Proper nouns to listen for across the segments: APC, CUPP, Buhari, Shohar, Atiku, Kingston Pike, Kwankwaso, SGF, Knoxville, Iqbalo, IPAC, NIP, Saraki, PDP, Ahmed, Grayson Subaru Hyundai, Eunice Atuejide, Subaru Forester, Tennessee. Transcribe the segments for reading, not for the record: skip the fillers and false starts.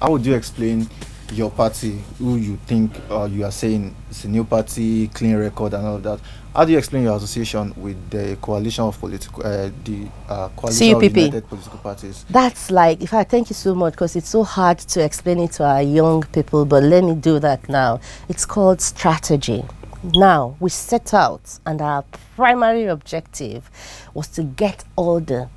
how would you explain your party, who you think you are saying it's a new party, clean record and all of that? How do you explain your association with the coalition of political, coalition of United Political Parties? That's like, if I thank you so much, because it's so hard to explain it to our young people, but let me do that now. It's called strategy. Now, we set out, and our primary objective was to get all the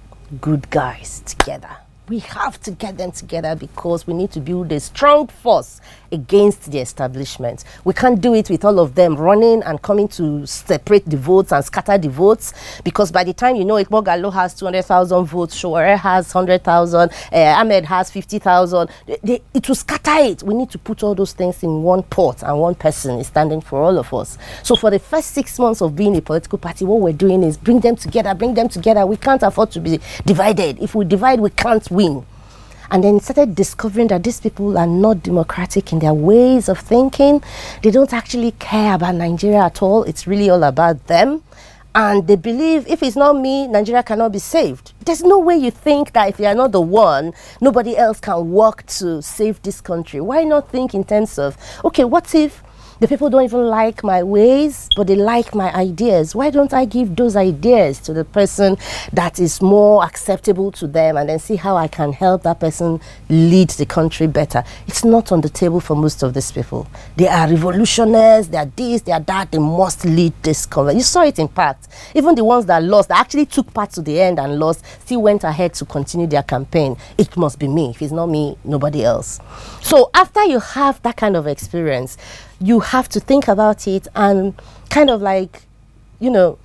good guys together. We have to get them together because we need to build a strong force against the establishment. We can't do it with all of them running and coming to separate the votes and scatter the votes, because by the time you know it, Iqbalo has 200,000 votes, Shohar has 100,000, Ahmed has 50,000. It will scatter it. We need to put all those things in one pot, and one person is standing for all of us. So for the first 6 months of being a political party, what we're doing is bring them together, bring them together. We can't afford to be divided. If we divide, we can't win. And then started discovering that these people are not democratic in their ways of thinking. They don't actually care about Nigeria at all. It's really all about them. And they believe, if it's not me, Nigeria cannot be saved. There's no way you think that if you are not the one, nobody else can work to save this country. Why not think in terms of, okay, what if the people don't even like my ways, but they like my ideas? Why don't I give those ideas to the person that is more acceptable to them, and then see how I can help that person lead the country better? It's not on the table for most of these people. They are revolutionaries, they are this, they are that, they must lead this country. You saw it in part. Even the ones that lost, that actually took part to the end and lost, still went ahead to continue their campaign. It must be me. If it's not me, nobody else. So after you have that kind of experience, you have to think about it and kind of like, you know,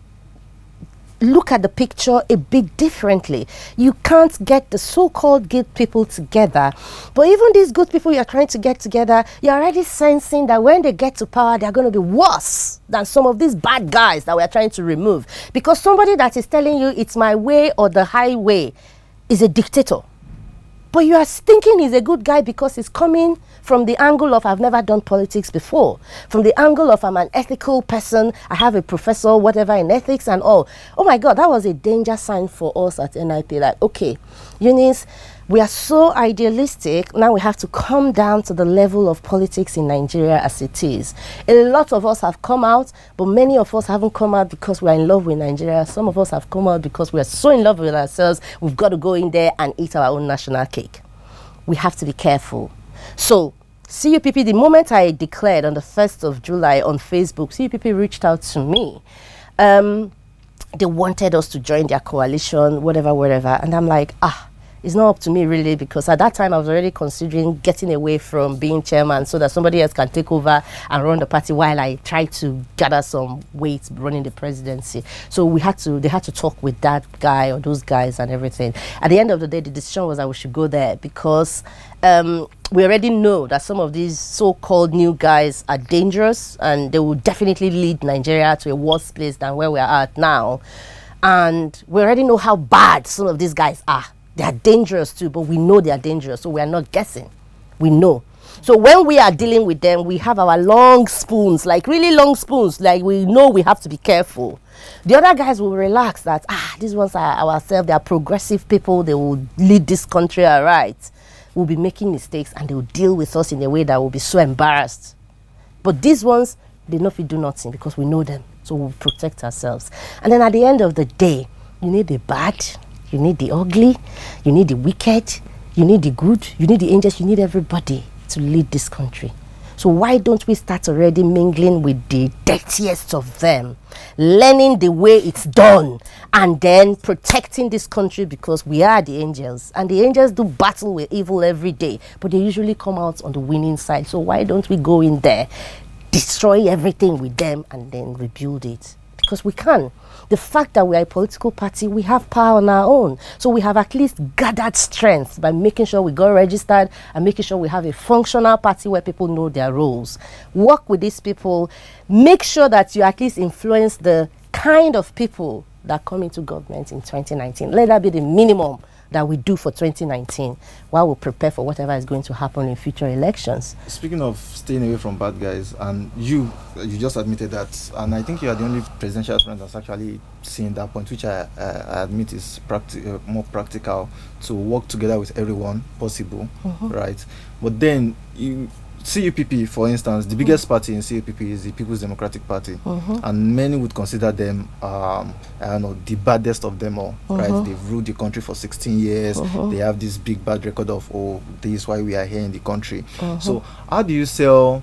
look at the picture a bit differently. You can't get the so-called good people together. But even these good people you're trying to get together, you're already sensing that when they get to power, they're going to be worse than some of these bad guys that we're trying to remove. Because somebody that is telling you it's my way or the highway is a dictator. But you are thinking he's a good guy because he's coming from the angle of, I've never done politics before, from the angle of, I'm an ethical person, I have a professor, whatever, in ethics and all. Oh my God, that was a danger sign for us at NIP. Like, okay, Eunice, we are so idealistic, now we have to come down to the level of politics in Nigeria as it is. A lot of us have come out, but many of us haven't come out because we are in love with Nigeria. Some of us have come out because we are so in love with ourselves, we've got to go in there and eat our own national cake. We have to be careful. So, CUPP, the moment I declared on the 1st of July on Facebook, CUPP reached out to me. They wanted us to join their coalition, whatever, whatever, and I'm like, ah, it's not up to me really, because at that time I was already considering getting away from being chairman so that somebody else can take over and run the party while I try to gather some weight running the presidency. So we had to, they had to talk with that guy or those guys and everything. At the end of the day, the decision was that we should go there because we already know that some of these so-called new guys are dangerous and they will definitely lead Nigeria to a worse place than where we are at now. And we already know how bad some of these guys are. They are dangerous too, but we know they are dangerous, so we are not guessing. We know. So when we are dealing with them, we have our long spoons, like really long spoons, like we know we have to be careful. The other guys will relax that, ah, these ones are ourselves, they are progressive people, they will lead this country aright. We'll be making mistakes and they will deal with us in a way that will be so embarrassed. But these ones, they know if we do nothing because we know them, so we'll protect ourselves. And then at the end of the day, you need the bad, you need the ugly, you need the wicked, you need the good, you need the angels, you need everybody to lead this country. So why don't we start already mingling with the dirtiest of them, learning the way it's done, and then protecting this country, because we are the angels. And the angels do battle with evil every day, but they usually come out on the winning side. So why don't we go in there, destroy everything with them, and then rebuild it? Because we can. The fact that we are a political party, we have power on our own. So we have at least gathered strength by making sure we got registered and making sure we have a functional party where people know their roles. Work with these people. Make sure that you at least influence the kind of people that come into government in 2019. Let that be the minimum that we do for 2019 while we prepare for whatever is going to happen in future elections. Speaking of staying away from bad guys, and you just admitted that, and I think you are the only presidential aspirant that's actually seen that point, which I admit is more practical, to work together with everyone possible, right? But then you CUPP, for instance, the biggest party in CUPP is the People's Democratic Party, and many would consider them, I don't know, the baddest of them all, right? They've ruled the country for 16 years. They have this big bad record of, oh, this is why we are here in the country. So how do you sell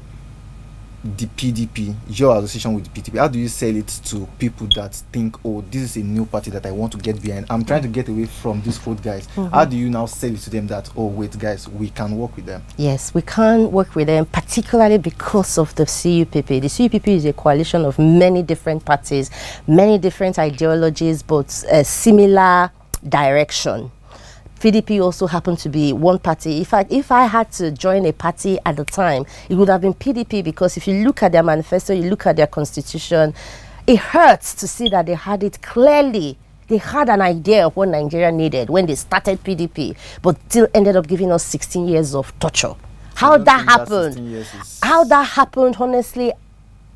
the PDP, your association with the PDP? How do you sell it to people that think, oh, this is a new party that I want to get behind, I'm trying to get away from these old guys? How do you now sell it to them that, oh, wait, guys, we can work with them? Yes, we can work with them, particularly because of the CUPP. The CUPP is a coalition of many different parties, many different ideologies, but a similar direction. PDP also happened to be one party. In fact, if I had to join a party at the time, it would have been PDP, because if you look at their manifesto, you look at their constitution, it hurts to see that they had it clearly. They had an idea of what Nigeria needed when they started PDP, but still ended up giving us 16 years of torture. How that happened? How that happened, honestly,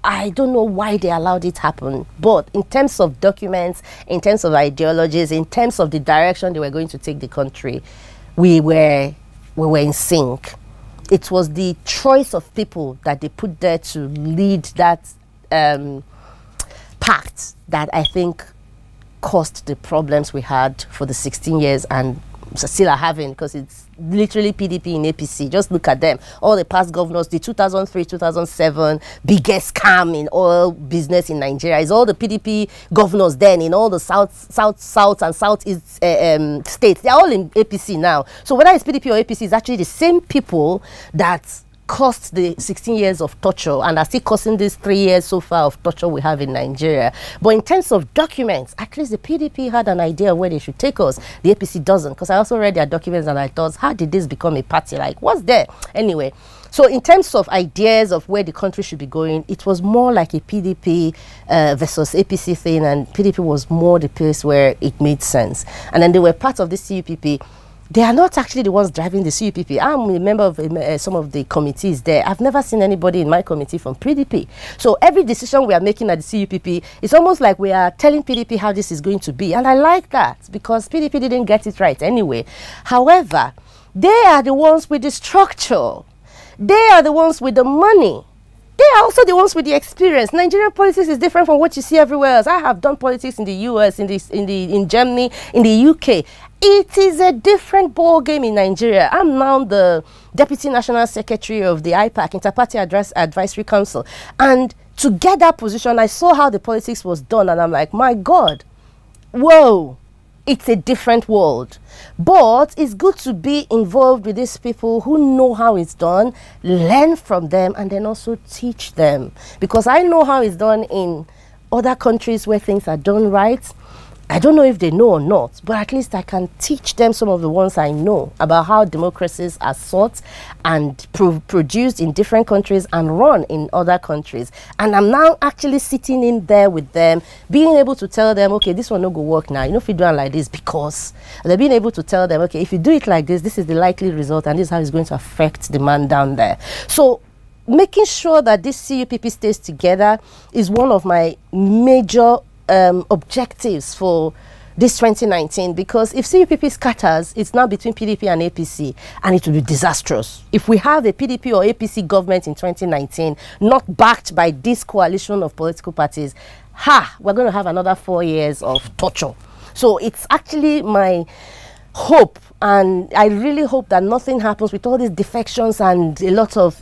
I don't know why they allowed it to happen, but in terms of documents, in terms of ideologies, in terms of the direction they were going to take the country, we were in sync. It was the choice of people that they put there to lead that pact that I think caused the problems we had for the 16 years and still are having, because it's literally PDP in APC. Just look at them. All the past governors, the 2003, 2007 biggest scam in oil business in Nigeria is all the PDP governors then in all the south and southeast states. They're all in APC now. So whether it's PDP or APC, it's actually the same people that caused the 16 years of torture and are still causing these 3 years so far of torture we have in Nigeria. But in terms of documents, at least the PDP had an idea of where they should take us. The APC doesn't, because I also read their documents and I thought, how did this become a party? Like, what's there? Anyway, so in terms of ideas of where the country should be going, it was more like a PDP versus APC thing, and PDP was more the place where it made sense. And then they were part of the CUPP. They are not actually the ones driving the CUPP. I'm a member of some of the committees there. I've never seen anybody in my committee from PDP. So every decision we are making at the CUPP, it's almost like we are telling PDP how this is going to be. And I like that, because PDP didn't get it right anyway. However, they are the ones with the structure. They are the ones with the money. They are also the ones with the experience. Nigerian politics is different from what you see everywhere else. I have done politics in the US, in Germany, in the UK. It is a different ball game in Nigeria. I'm now the Deputy National Secretary of the IPAC, Inter-Party Advisory Council. And to get that position, I saw how the politics was done, and I'm like, my God, whoa, it's a different world. But it's good to be involved with these people who know how it's done, learn from them, and then also teach them. Because I know how it's done in other countries where things are done right. I don't know if they know or not, but at least I can teach them some of the ones I know about how democracies are sought and produced in different countries and run in other countries. And I'm now actually sitting in there with them, being able to tell them, okay, this one no go work now. You know, if you do it like this, because they're being able to tell them, okay, if you do it like this, this is the likely result, and this is how it's going to affect the man down there. So making sure that this CUPP stays together is one of my major objectives for this 2019, because if CUPP scatters, it's now between PDP and APC, and it will be disastrous. If we have a PDP or APC government in 2019, not backed by this coalition of political parties, we're going to have another 4 years of torture. So it's actually my hope, and I really hope that nothing happens with all these defections and a lot of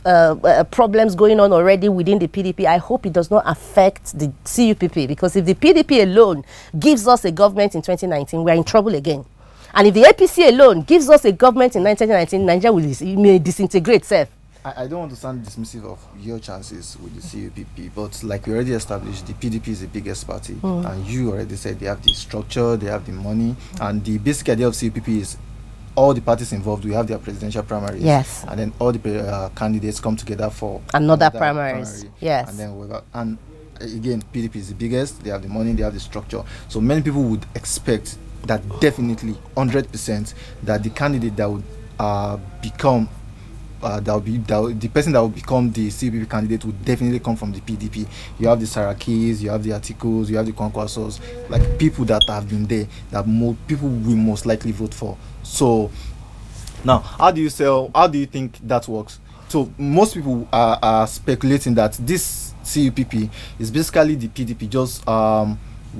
problems going on already within the PDP. I hope it does not affect the CUPP, because if the PDP alone gives us a government in 2019, we are in trouble again. And if the APC alone gives us a government in 2019, Nigeria may disintegrate itself. I don't want to sound dismissive of your chances with the CUPP, but like we already established, the PDP is the biggest party, and you already said they have the structure, they have the money, and the basic idea of CUPP is all the parties involved, we have their presidential primaries, and then all the candidates come together for another primary, and then we've got, and again, PDP is the biggest, they have the money, they have the structure, so many people would expect that definitely 100% that the candidate that would become the person that will become the CUPP candidate would definitely come from the PDP. You have the Sarakis, you have the Atikus, you have the Kwankwasos, like people that have been there that people will most likely vote for. So now, how do you think that works? So most people are speculating that this CUPP is basically the PDP just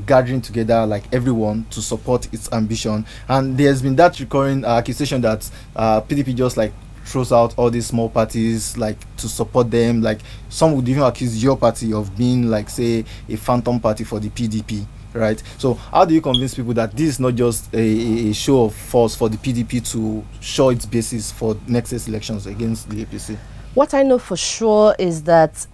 gathering together like everyone to support its ambition. And there's been that recurring accusation that PDP just like throws out all these small parties like to support them. Like some would even accuse your party of being like, say, a phantom party for the PDP, right? So how do you convince people that this is not just a show of force for the PDP to show its basis for next year's elections against the APC? What I know for sure is that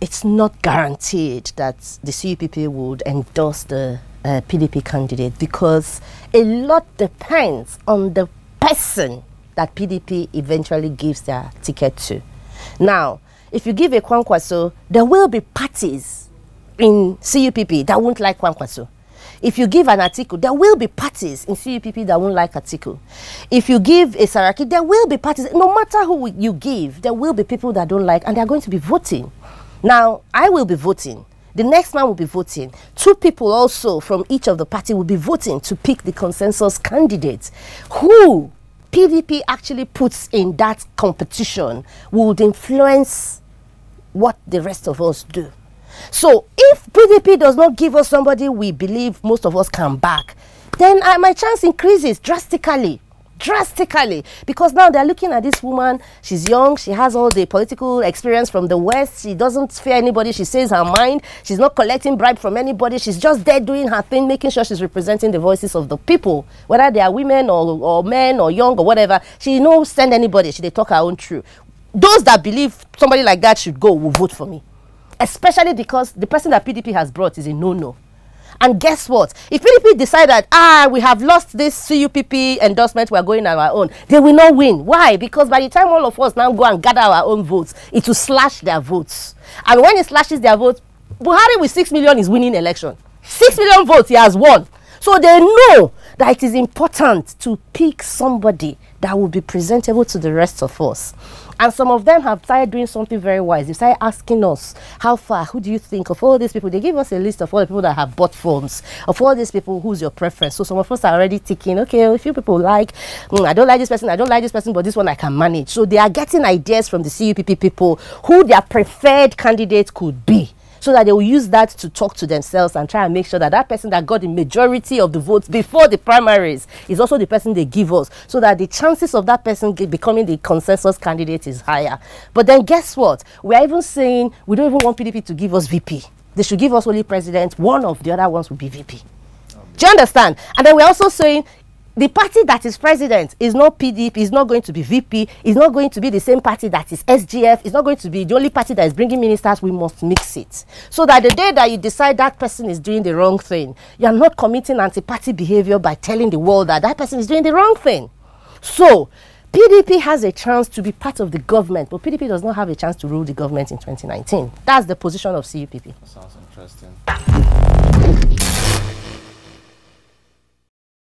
it's not guaranteed that the CUPP would endorse the PDP candidate, because a lot depends on the person that PDP eventually gives their ticket to. Now, if you give a Kwankwaso, there will be parties in CUPP that won't like Kwankwaso. If you give an Atiku, there will be parties in CUPP that won't like Atiku. If you give a Saraki, there will be parties. No matter who you give, there will be people that don't like, and they're going to be voting. Now, I will be voting. The next man will be voting. Two people also from each of the party will be voting to pick the consensus candidate. Who PDP actually puts in that competition would influence what the rest of us do. So if PDP does not give us somebody we believe most of us can back, then my chance increases drastically. Drastically, because now they're looking at this woman. She's young, she has all the political experience from the West, she doesn't fear anybody, she says her mind, she's not collecting bribe from anybody, she's just there doing her thing, making sure she's representing the voices of the people, whether they are women or men or young or whatever. She don't send anybody, she they talk her own truth. Those that believe somebody like that should go will vote for me, especially because the person that PDP has brought is a no-no. And guess what? If PDP decide that, we have lost this CUPP endorsement, we are going on our own, they will not win. Why? Because by the time all of us now go and gather our own votes, it will slash their votes. And when it slashes their votes, Buhari with 6 million is winning election. 6 million votes, he has won. So they know that it is important to pick somebody that will be presentable to the rest of us. And some of them have started doing something very wise. They started asking us, how far, who do you think of all these people? They give us a list of all the people that have bought forms. Of all these people, who's your preference? So some of us are already thinking, okay, a few people like, I don't like this person, I don't like this person, but this one I can manage. So they are getting ideas from the CUPP people who their preferred candidate could be, so that they will use that to talk to themselves and try and make sure that that person that got the majority of the votes before the primaries is also the person they give us, so that the chances of that person becoming the consensus candidate is higher. But then guess what? We are even saying we don't even want PDP to give us VP. They should give us only president. One of the other ones will be VP. Do you understand? And then we're also saying the party that is president is not PDP, is not going to be VP, is not going to be the same party that is SGF, is not going to be the only party that is bringing ministers. We must mix it. So that the day that you decide that person is doing the wrong thing, you are not committing anti-party behavior by telling the world that that person is doing the wrong thing. So PDP has a chance to be part of the government, but PDP does not have a chance to rule the government in 2019. That's the position of CUPP. That sounds interesting.